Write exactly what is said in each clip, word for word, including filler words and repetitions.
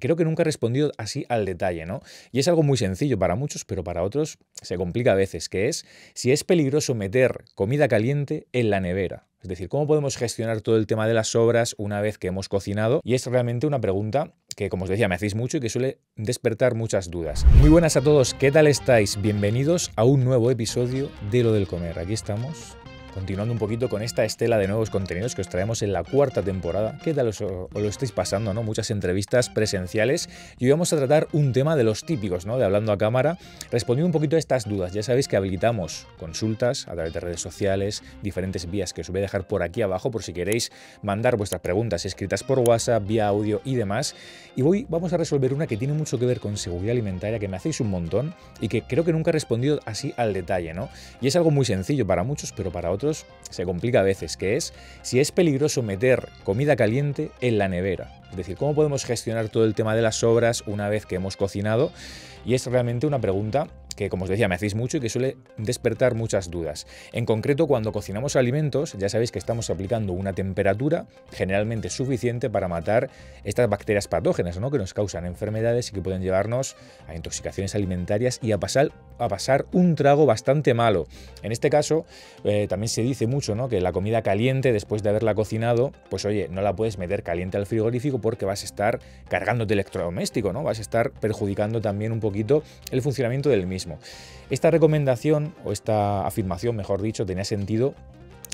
Creo que nunca he respondido así al detalle, ¿no? Y es algo muy sencillo para muchos, pero para otros se complica a veces, que es si es peligroso meter comida caliente en la nevera. Es decir, ¿cómo podemos gestionar todo el tema de las sobras una vez que hemos cocinado? Y es realmente una pregunta que, como os decía, me hacéis mucho y que suele despertar muchas dudas. Muy buenas a todos, ¿qué tal estáis? Bienvenidos a un nuevo episodio de Lo del Comer. Aquí estamos, continuando un poquito con esta estela de nuevos contenidos que os traemos en la cuarta temporada. ¿Qué tal os, os lo estáis pasando, no? Muchas entrevistas presenciales. Y hoy vamos a tratar un tema de los típicos, ¿no? De hablando a cámara, respondiendo un poquito a estas dudas. Ya sabéis que habilitamos consultas a través de redes sociales, diferentes vías que os voy a dejar por aquí abajo por si queréis mandar vuestras preguntas escritas por WhatsApp, vía audio y demás. Y hoy vamos a resolver una que tiene mucho que ver con seguridad alimentaria, que me hacéis un montón y que creo que nunca he respondido así al detalle, ¿no? Y es algo muy sencillo para muchos, pero para otros se complica a veces, que es si es peligroso meter comida caliente en la nevera. Es decir, ¿cómo podemos gestionar todo el tema de las sobras una vez que hemos cocinado? Y es realmente una pregunta que, como os decía, me hacéis mucho y que suele despertar muchas dudas. En concreto, cuando cocinamos alimentos, ya sabéis que estamos aplicando una temperatura generalmente suficiente para matar estas bacterias patógenas, ¿no? Que nos causan enfermedades y que pueden llevarnos a intoxicaciones alimentarias y a pasar, a pasar un trago bastante malo. En este caso, eh, también se dice mucho, ¿no? Que la comida caliente, después de haberla cocinado, pues oye, no la puedes meter caliente al frigorífico porque vas a estar cargándote electrodoméstico, ¿no? Vas a estar perjudicando también un poquito el funcionamiento del mismo. Esta recomendación, o esta afirmación, mejor dicho, tenía sentido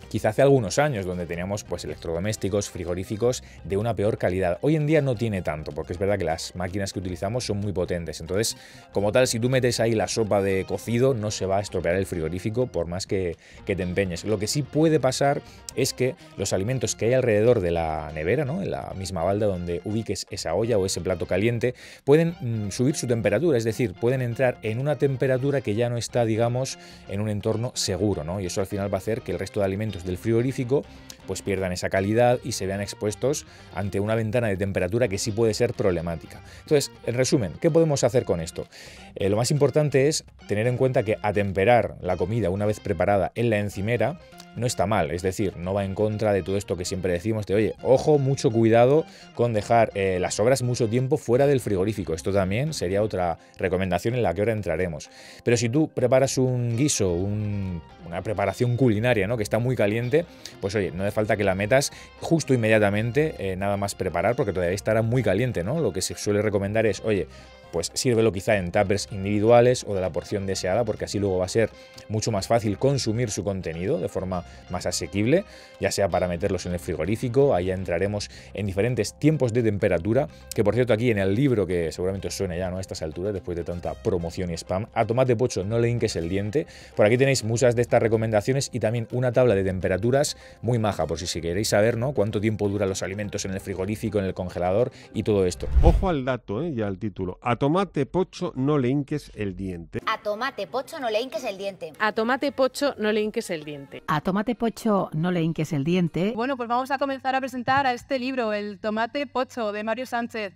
quizá hace algunos años, donde teníamos pues electrodomésticos, frigoríficos de una peor calidad. Hoy en día no tiene tanto, porque es verdad que las máquinas que utilizamos son muy potentes. Entonces, como tal, si tú metes ahí la sopa de cocido, no se va a estropear el frigorífico por más que, que te empeñes. Lo que sí puede pasar es que los alimentos que hay alrededor de la nevera, ¿no? En la misma balda donde ubiques esa olla o ese plato caliente, pueden mm, subir su temperatura, es decir, pueden entrar en una temperatura que ya no está, digamos, en un entorno seguro, ¿no? Y eso al final va a hacer que el resto de alimentos del frigorífico pues pierdan esa calidad y se vean expuestos ante una ventana de temperatura que sí puede ser problemática. Entonces, en resumen, ¿qué podemos hacer con esto? Eh, lo más importante es tener en cuenta que atemperar la comida una vez preparada en la encimera no está mal, es decir, no va en contra de todo esto que siempre decimos de, oye, ojo, mucho cuidado con dejar eh, las sobras mucho tiempo fuera del frigorífico. Esto también sería otra recomendación en la que ahora entraremos. Pero si tú preparas un guiso, un, una preparación culinaria, ¿no? Que está muy caliente, pues oye, no hace falta que la metas justo inmediatamente, eh, nada más preparar, porque todavía estará muy caliente, ¿no? Lo que se suele recomendar es, oye, pues sírvelo quizá en tuppers individuales o de la porción deseada, porque así luego va a ser mucho más fácil consumir su contenido de forma más asequible, ya sea para meterlos en el frigorífico. Ahí ya entraremos en diferentes tiempos de temperatura, que por cierto aquí en el libro, que seguramente os suene ya, ¿no? A estas alturas, después de tanta promoción y spam, A tomate pocho no le hinches el diente, por aquí tenéis muchas de estas recomendaciones y también una tabla de temperaturas muy maja, por si, si queréis saber, ¿no? Cuánto tiempo duran los alimentos en el frigorífico, en el congelador y todo esto. Ojo al dato, ¿eh? Ya al título. A A tomate pocho no le hinques el diente. A tomate pocho no le hinques el diente. A tomate pocho no le hinques el diente. A tomate pocho no le hinques el diente. Bueno, pues vamos a comenzar a presentar a este libro, El tomate pocho, de Mario Sánchez.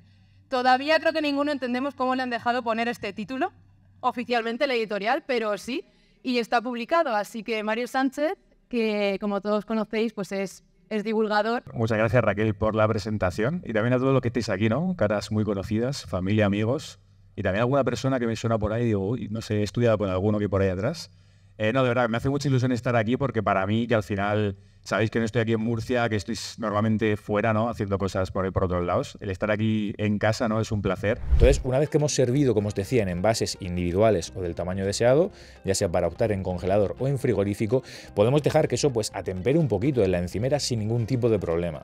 Todavía creo que ninguno entendemos cómo le han dejado poner este título, oficialmente la editorial, pero sí, y está publicado. Así que Mario Sánchez, que como todos conocéis, pues es... es divulgador. Muchas gracias, Raquel, por la presentación y también a todos los que estáis aquí, ¿no? Caras muy conocidas, familia, amigos y también alguna persona que me suena por ahí y digo, uy, no sé, he estudiado con alguno que por ahí atrás. Eh, no, de verdad, me hace mucha ilusión estar aquí porque para mí, que al final, sabéis que no estoy aquí en Murcia, que estoy normalmente fuera, ¿no? Haciendo cosas por, por otros lados. El estar aquí en casa, ¿no? Es un placer. Entonces, una vez que hemos servido, como os decía, en envases individuales o del tamaño deseado, ya sea para optar en congelador o en frigorífico, podemos dejar que eso pues atempere un poquito en la encimera sin ningún tipo de problema.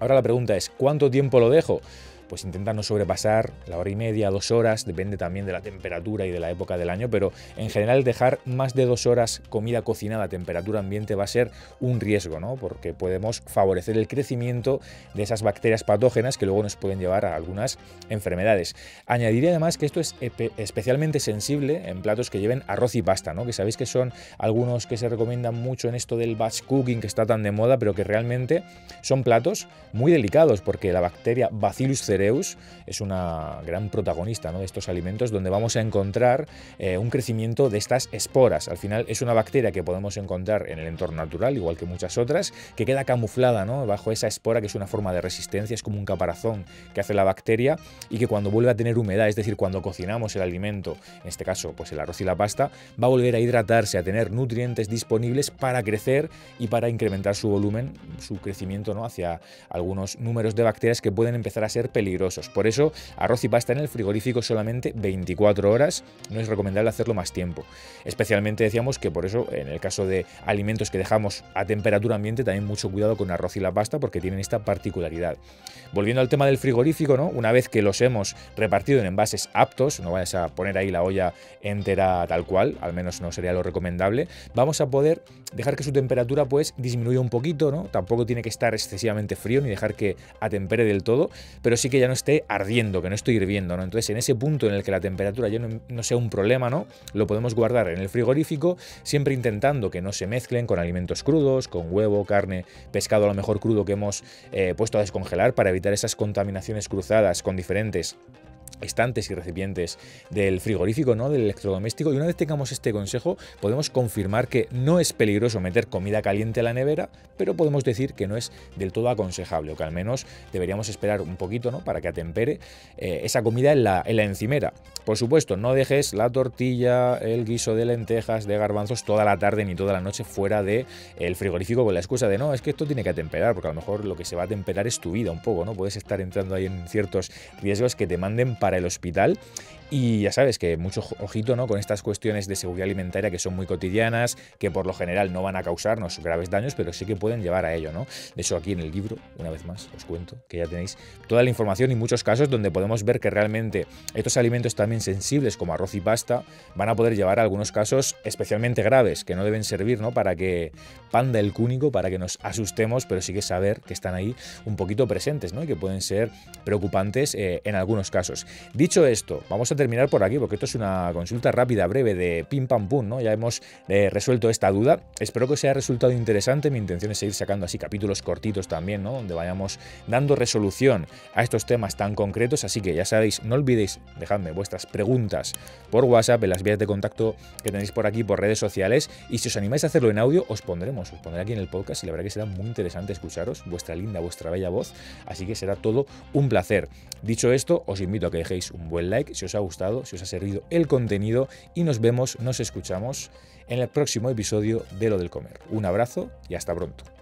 Ahora la pregunta es, ¿cuánto tiempo lo dejo? Pues intenta no sobrepasar la hora y media, dos horas, depende también de la temperatura y de la época del año, pero en general dejar más de dos horas comida cocinada a temperatura ambiente va a ser un riesgo, ¿no? Porque podemos favorecer el crecimiento de esas bacterias patógenas que luego nos pueden llevar a algunas enfermedades. Añadiría además que esto es especialmente sensible en platos que lleven arroz y pasta, ¿no? Que sabéis que son algunos que se recomiendan mucho en esto del batch cooking, que está tan de moda, pero que realmente son platos muy delicados porque la bacteria Bacillus cereus cereus es una gran protagonista, ¿no?, de estos alimentos, donde vamos a encontrar eh, un crecimiento de estas esporas. Al final es una bacteria que podemos encontrar en el entorno natural, igual que muchas otras, que queda camuflada, ¿no?, bajo esa espora, que es una forma de resistencia, es como un caparazón que hace la bacteria, y que cuando vuelve a tener humedad, es decir, cuando cocinamos el alimento, en este caso pues el arroz y la pasta, va a volver a hidratarse, a tener nutrientes disponibles para crecer y para incrementar su volumen, su crecimiento, ¿no?, hacia algunos números de bacterias que pueden empezar a ser peligrosos. Por eso, arroz y pasta en el frigorífico solamente veinticuatro horas, no es recomendable hacerlo más tiempo. Especialmente decíamos que por eso, en el caso de alimentos que dejamos a temperatura ambiente, también mucho cuidado con arroz y la pasta, porque tienen esta particularidad. Volviendo al tema del frigorífico, ¿no?, una vez que los hemos repartido en envases aptos, no vayas a poner ahí la olla entera tal cual, al menos no sería lo recomendable, vamos a poder dejar que su temperatura pues disminuya un poquito, ¿no? Tampoco tiene que estar excesivamente frío ni dejar que atempere del todo, pero sí que ya no esté ardiendo, que no esté hirviendo, ¿no? Entonces, en ese punto en el que la temperatura ya no, no sea un problema, ¿no?, lo podemos guardar en el frigorífico, siempre intentando que no se mezclen con alimentos crudos, con huevo, carne, pescado a lo mejor crudo que hemos eh, puesto a descongelar, para evitar esas contaminaciones cruzadas con diferentes estantes y recipientes del frigorífico, ¿no?, del electrodoméstico. Y una vez tengamos este consejo, podemos confirmar que no es peligroso meter comida caliente a la nevera, pero podemos decir que no es del todo aconsejable, o que al menos deberíamos esperar un poquito, ¿no?, para que atempere eh, esa comida en la, en la encimera. Por supuesto, no dejes la tortilla, el guiso de lentejas, de garbanzos, toda la tarde ni toda la noche fuera del el frigorífico, con la excusa de no, es que esto tiene que atemperar, porque a lo mejor lo que se va a atemperar es tu vida un poco, ¿no? Puedes estar entrando ahí en ciertos riesgos que te manden para el hospital. Y ya sabes que mucho ojito, ¿no?, con estas cuestiones de seguridad alimentaria, que son muy cotidianas, que por lo general no van a causarnos graves daños, pero sí que pueden llevar a ello, ¿no? De hecho, aquí en el libro, una vez más, os cuento que ya tenéis toda la información y muchos casos donde podemos ver que realmente estos alimentos también sensibles, como arroz y pasta, van a poder llevar a algunos casos especialmente graves, que no deben servir, ¿no?, para que panda el cúnico, para que nos asustemos, pero sí que saber que están ahí un poquito presentes, ¿no?, y que pueden ser preocupantes eh, en algunos casos. Dicho esto, vamos a terminar por aquí, porque esto es una consulta rápida, breve, de pim pam pum, ¿no? Ya hemos eh, resuelto esta duda. Espero que os haya resultado interesante. Mi intención es seguir sacando así capítulos cortitos también, ¿no?, donde vayamos dando resolución a estos temas tan concretos. Así que ya sabéis, no olvidéis dejadme vuestras preguntas por WhatsApp, en las vías de contacto que tenéis por aquí, por redes sociales, y si os animáis a hacerlo en audio, os pondremos, os pondré aquí en el podcast, y la verdad que será muy interesante escucharos vuestra linda, vuestra bella voz, así que será todo un placer. Dicho esto, os invito a que dejéis un buen like si os ha gustado, si os ha servido el contenido, y nos vemos, nos escuchamos en el próximo episodio de Lo del Comer. Un abrazo y hasta pronto.